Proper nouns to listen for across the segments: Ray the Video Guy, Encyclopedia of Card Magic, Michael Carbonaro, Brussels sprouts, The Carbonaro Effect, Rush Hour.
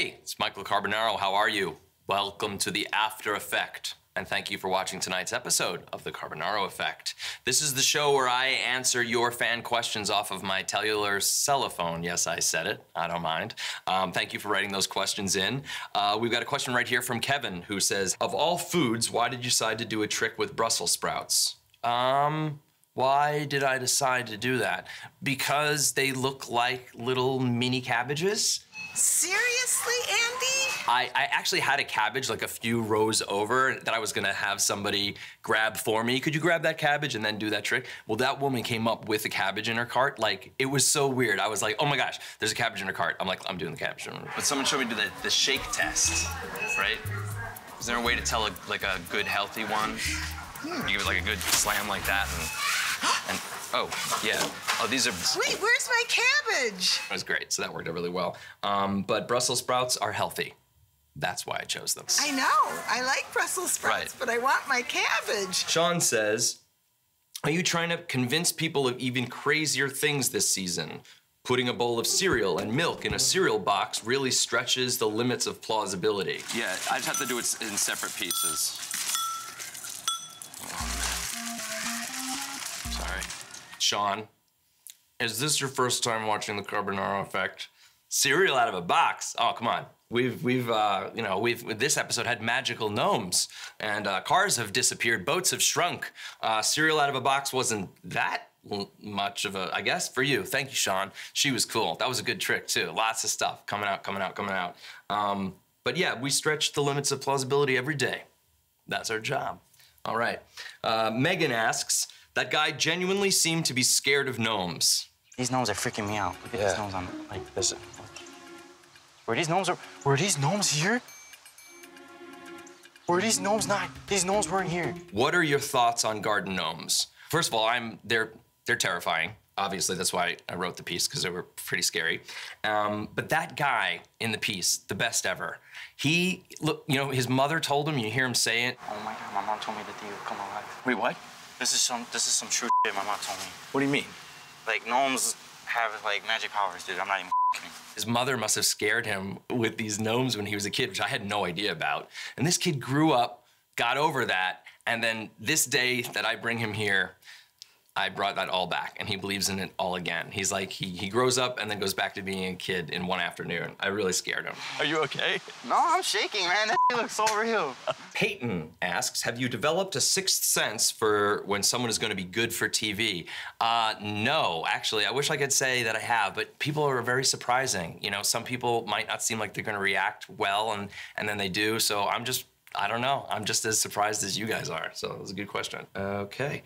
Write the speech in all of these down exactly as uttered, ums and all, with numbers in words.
Hey, it's Michael Carbonaro. How are you? Welcome to the After Effect. And thank you for watching tonight's episode of The Carbonaro Effect. This is the show where I answer your fan questions off of my cellular cellophone. Yes, I said it. I don't mind. Um, thank you for writing those questions in. Uh, we've got a question right here from Kevin, who says, of all foods, why did you decide to do a trick with Brussels sprouts? Um, why did I decide to do that? Because they look like little mini cabbages. Seriously, Andy? I, I actually had a cabbage like a few rows over that I was gonna have somebody grab for me. Could you grab that cabbage and then do that trick? Well, that woman came up with a cabbage in her cart. Like, it was so weird. I was like, oh my gosh, there's a cabbage in her cart. I'm like, I'm doing the cabbage. But someone showed me the, the shake test, right? Is there a way to tell a, like a good healthy one? You give it like a good slam like that and, and oh, yeah. Oh, these are... Wait, where's my cabbage? That was great, so that worked out really well. Um, but Brussels sprouts are healthy. That's why I chose them. I know. I like Brussels sprouts, right. But I want my cabbage. Sean says, are you trying to convince people of even crazier things this season? Putting a bowl of cereal and milk in a cereal box really stretches the limits of plausibility. Yeah, I just have to do it in separate pieces. Sean, is this your first time watching The Carbonaro Effect? Cereal out of a box? Oh, come on. We've, we've, uh, you know, we've, this episode had magical gnomes, and uh, cars have disappeared, boats have shrunk. Uh, cereal out of a box wasn't that much of a, I guess, for you. Thank you, Sean. She was cool. That was a good trick, too. Lots of stuff coming out, coming out, coming out. Um, but yeah, we stretch the limits of plausibility every day. That's our job. All right. Uh, Megan asks, that guy genuinely seemed to be scared of gnomes. These gnomes are freaking me out. Look at yeah. these gnomes on, like, this. Were these gnomes, were these gnomes here? Were these gnomes not, these gnomes weren't here. What are your thoughts on garden gnomes? First of all, I'm, they're, they're terrifying. Obviously, that's why I wrote the piece, because they were pretty scary. Um, but that guy in the piece, the best ever, he, look, you know, his mother told him, you hear him say it. Oh my God, my mom told me that they would come alive. Wait, what? This is some this is some true shit my mom told me. What do you mean? Like, gnomes have, like, magic powers, dude. I'm not even kidding. His mother must have scared him with these gnomes when he was a kid, which I had no idea about. And this kid grew up, got over that, and then this day that I bring him here, I brought that all back, and he believes in it all again. He's like, he, he grows up and then goes back to being a kid in one afternoon. I really scared him. Are you okay? No, I'm shaking, man. That looks so real. Peyton asks, have you developed a sixth sense for when someone is going to be good for T V? Uh, no, actually, I wish I could say that I have, but people are very surprising. You know, some people might not seem like they're going to react well, and, and then they do, so I'm just, I don't know. I'm just as surprised as you guys are, so that was a good question. Okay.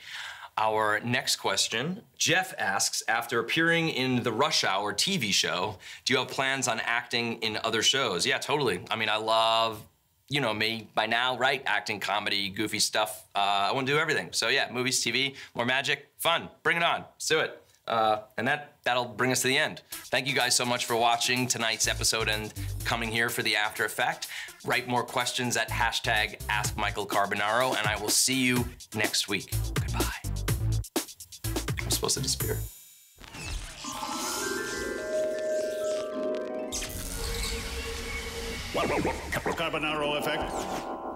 Our next question, Jeff asks, after appearing in the Rush Hour T V show, do you have plans on acting in other shows? Yeah, totally. I mean, I love, you know me by now, right? Acting, comedy, goofy stuff. Uh, I want to do everything. So yeah, movies, T V, more magic, fun. Bring it on. Let's do it. Uh, and that, that'll bring us to the end. Thank you guys so much for watching tonight's episode and coming here for the After Effect. Write more questions at hashtag AskMichaelCarbonaro, and I will see you next week. Goodbye. I'm supposed to disappear. Carbonaro Effect.